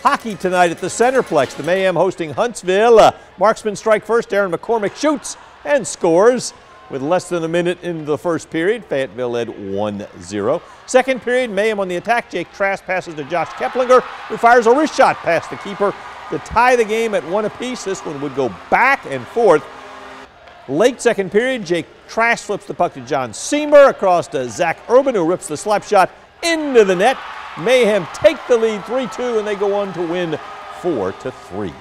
Hockey tonight at the Centreplex. The Mayhem hosting Huntsville. Marksmen strike first. Aaron McCormick shoots and scores. With less than a minute into the first period, Fayetteville led 1-0. Second period, Mayhem on the attack. Jake Trask passes to Josh Keplinger, who fires a wrist shot past the keeper to tie the game at one apiece. This one would go back and forth. Late second period, Jake Trask flips the puck to John Seymour across to Zach Urban, who rips the slap shot into the net. Mayhem take the lead 3-2, and they go on to win 4-3.